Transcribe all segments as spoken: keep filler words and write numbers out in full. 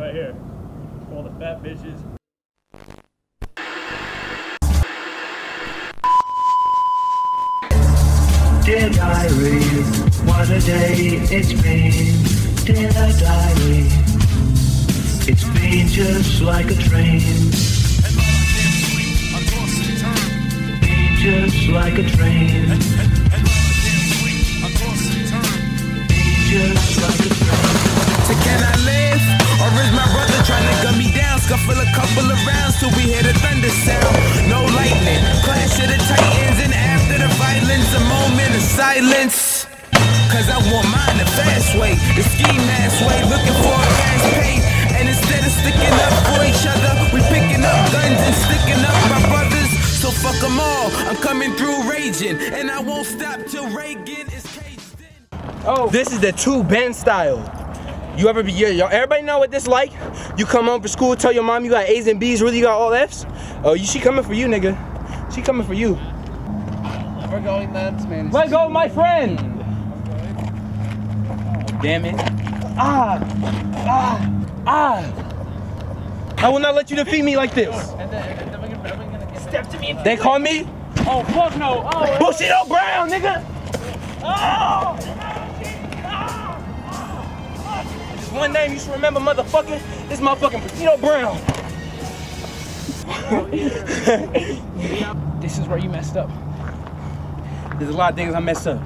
right here. All the fat bitches. Dear diary, what a day it's been. Dear diary, it's been just like a train. And while I can't sleep, I'm lost in time. Been just like a train. And, and, and while I can't sleep, I'm lost in time. Been just like a train. So can I live? Or is my brother trying to gun me down? Scuffle a couple of rounds till we hear the thunder sound. No lightning, clash of the titans. And after the violence, a moment of silence. Cause I want mine the fast way, the ski mask way. Looking for a fast pay, and instead of sticking up for each other, we picking up guns and sticking up my brothers. So fuck them all, I'm coming through raging, and I won't stop till Reagan is caged in. Oh, this is the two band style. You ever be, y'all? Everybody know what this like? You come home from school, tell your mom you got A's and B's, really you got all F's? Oh, you, she coming for you, nigga. She coming for you. We're going nuts, man. Let go, my friend. Damn it. Ah! Ah! Ah! I will not let you defeat me like this. And then, and then we're gonna, we're gonna get Step to me. They call me? Oh, fuck no. Oh, Bushido Brown, nigga! Oh! There's one name you should remember, motherfucker. This motherfucking Bushido Brown. This is where you messed up. There's a lot of things I messed up.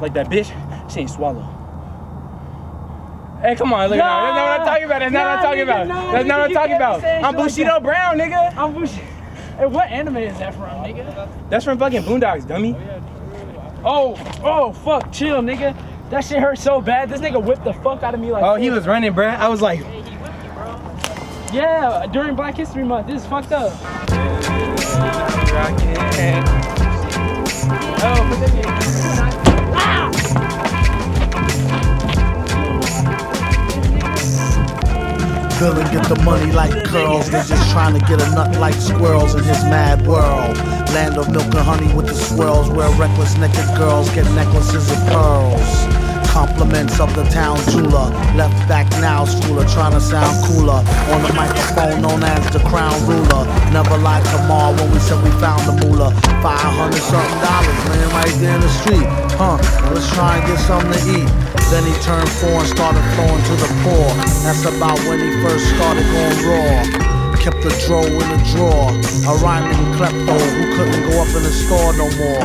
Like that bitch, she ain't swallow. Hey, come on, look at nah, that. That's not what I'm talking about. That's nah, not what I'm talking nigga, about. Nah, That's nigga, not what I'm talking about. I'm Bushido like Brown, nigga. I'm Bushido. Hey, what anime is that from, nigga? That's from fucking Boondocks, dummy. Oh, oh, fuck, chill, nigga. That shit hurt so bad. This nigga whipped the fuck out of me like Oh, this. He was running, bruh. I was like... Hey, he whipped you, bro. Yeah, during Black History Month. This is fucked up. Oh, but then, Billy get the money like girls, they just trying to get a nut like squirrels in his mad world. Land of milk and honey with the swirls, where reckless naked girls get necklaces of pearls. Compliments of the town jeweler, left back now schooler, trying to sound cooler, on the microphone known as the crown ruler. Never lied to Ma when we said we found the moolah. Five hundred something dollars, man, right there in the street. Huh, let's try and get something to eat. Then he turned four and started flowing to the poor. That's about when he first started going raw. Kept the drawer in the drawer, a rhyming klepto who couldn't go up in the store no more.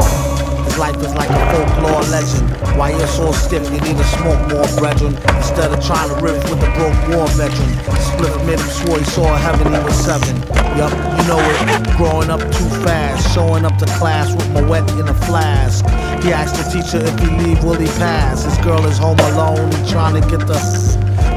His life is like a folklore legend. Why you're so stiff, you need to smoke more, brethren. Instead of trying to riff with a broke war veteran. Split made him swore he saw heaven, he was seven. Yup, you know it. Growing up too fast. Showing up to class with my wet in a flask. He asked the teacher if he leave, will he pass? His girl is home alone, he trying to get the...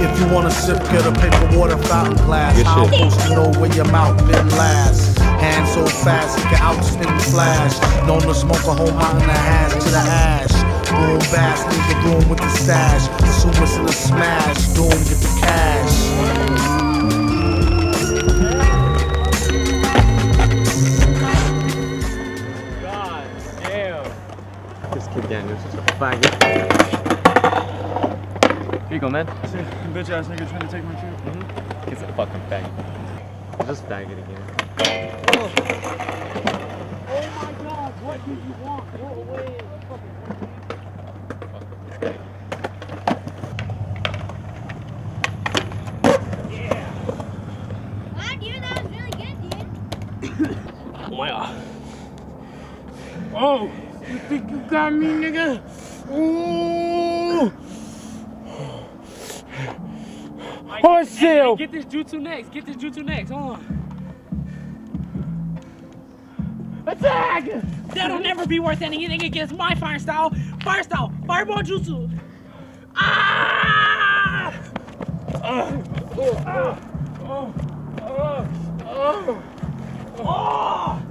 If you want to sip, get a paper water fountain glass. Good I'm supposed to know where your mouth been last. Hand so fast, it can outspin the flash. Known to smoke a whole mountain of hash to the ash. Boom, bass, leave the room with the stash. Supers in the smash, doom, get the cash. God damn. This kid Daniels is a faggot. Here you go, man. Bitch ass nigga trying to take my shit. Mm-hmm. He's a fucking faggot. He's just faggot again. Oh my God, what did you want? You're away in the fucking... Yeah! Wow, dude, that was really good, dude. Oh my God. Oh! You think you got me, nigga? Ooh! Horse seal! Get this jutsu next, get this jutsu next, hold on. Attack! That'll never be worth anything against my fire style. Fire style, fireball jutsu. Ah! Oh! Oh! Oh! Oh! Oh! Oh!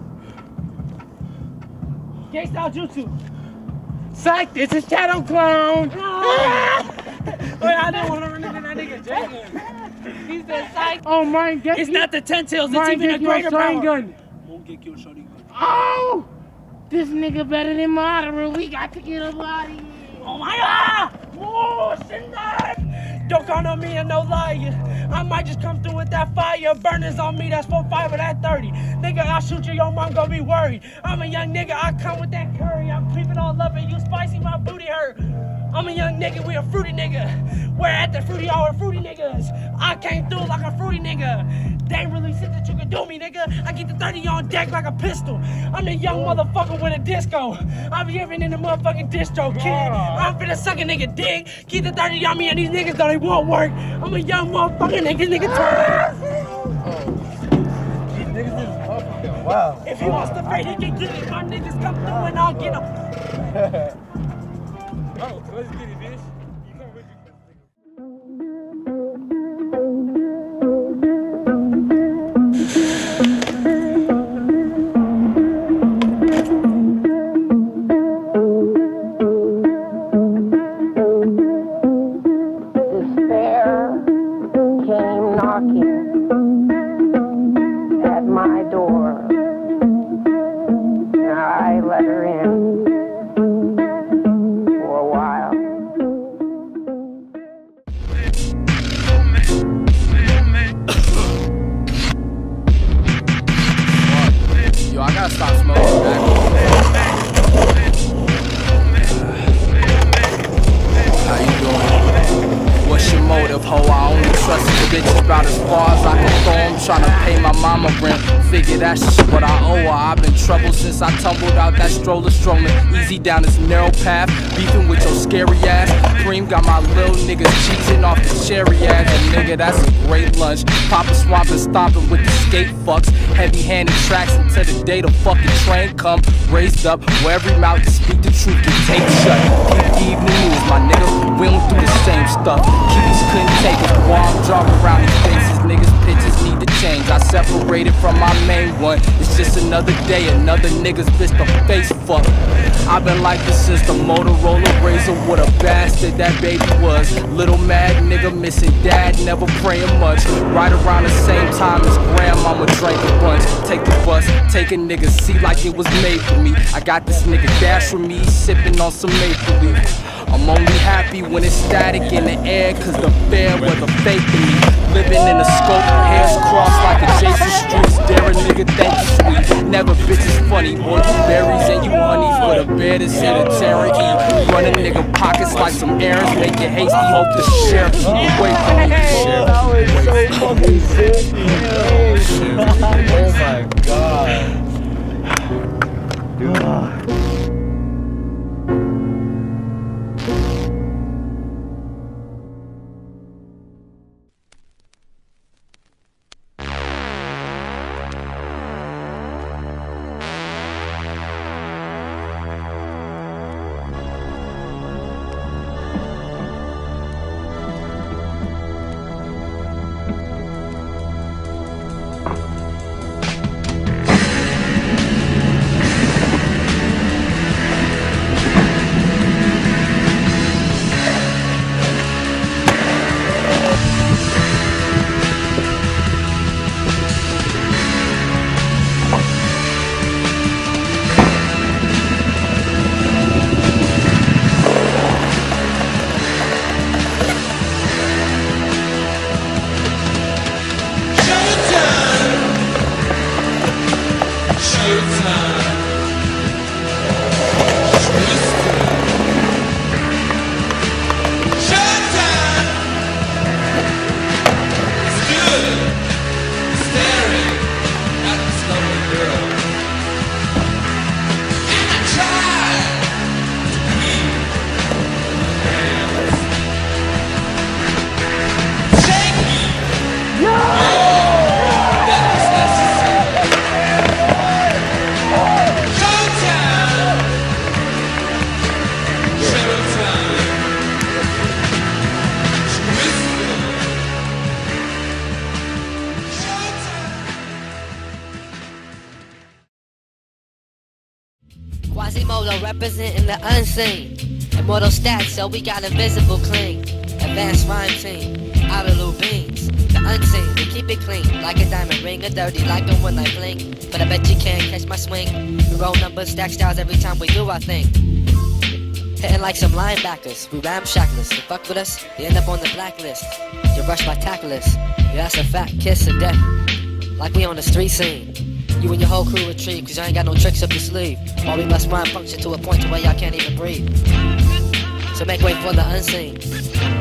Gay style jutsu. Psych! It's a shadow clone. No. Ah! Wait, I didn't want to run into that nigga Jack. He said psych. Oh my God! It's not the ten tails. It's even a greater power. Gun. Won't get killed, shorty. Oh! This nigga better than Motorola. We got to get up out of here. Oh my God! Oh, shit! Don't count on me and no lying. I might just come through with that fire. Burners on me, that's four five or that thirty. Nigga, I'll shoot you, your mom gon' be worried. I'm a young nigga, I come with that curry. I'm creeping all up and you spicy, my booty hurt. I'm a young nigga, we a fruity nigga. We're at the fruity, all we're fruity niggas. I came through like a fruity nigga. They really said that you could do me, nigga. I get the thirty on deck like a pistol. I'm the young motherfucker with a disco. I'm living in the motherfucking distro, kid. I'm finna suck a nigga dick. Keep the thirty on me and these niggas though they won't work. I'm a young motherfucking nigga, nigga turn. These niggas is fucking wild. If he wants to fight, he can get it. My niggas come through and I'll get him. Oh, let's get it, bitch. You come with me. Despair came knocking at my door. I let her in. Bitches about as far as I can throw them, trying to pay my mama rent. Figure that shit what I owe her. I've been troubled since I tumbled out that stroller, strolling easy down this narrow path, beefing with your scary ass. Cream got my little niggas cheating off the cherry ass. And nigga, that's a great lunch. Papa swamping, stomping with the skate fucks. Heavy-handed tracks until the day the fucking train come. Raised up where every mouth to speak the truth can take shut. Keep the news, my nigga. We don't do the same stuff. Kids couldn't take it. Wild drop. Around these faces, niggas' pitches need to change. I separated from my main one. It's just another day, another niggas bitch the face fuck. I've been like this since the Motorola Razor. What a bastard that baby was. Little mad nigga missing dad, never praying much. Right around the same time as grandmama drank a bunch. Take the bus, take a nigga seat like it was made for me. I got this nigga dash with me, sipping on some maple leaf. I'm only happy when it's static in the air, cause the fair was a fake to me. Living in a scope, hands crossed like adjacent streets. Dare a nigga thank you sweet. Never bitches funny, boy, you berries and you honey. But a bear that's sanitary. Running nigga pockets like some errands, make it hasty. Hope the sheriff keep away from me. That was so fucking sick. Oh my god. Dude. Representing the unseen, immortal stats, so we got invisible cling. Advanced rhyme team, out of blue beans. The unseen, we keep it clean, like a diamond ring, a dirty like a one night bling. But I bet you can't catch my swing. We roll numbers, stack styles every time we do our thing. Hitting like some linebackers, we ramshacklers. They fuck with us, they end up on the blacklist. You're rushed by tacklers, you ask a fat kiss of death. Like we on the street scene, you and your whole crew retrieve, cause you ain't got no tricks up your sleeve. While we must rhyme function to a point to where y'all can't even breathe. So make way for the unseen.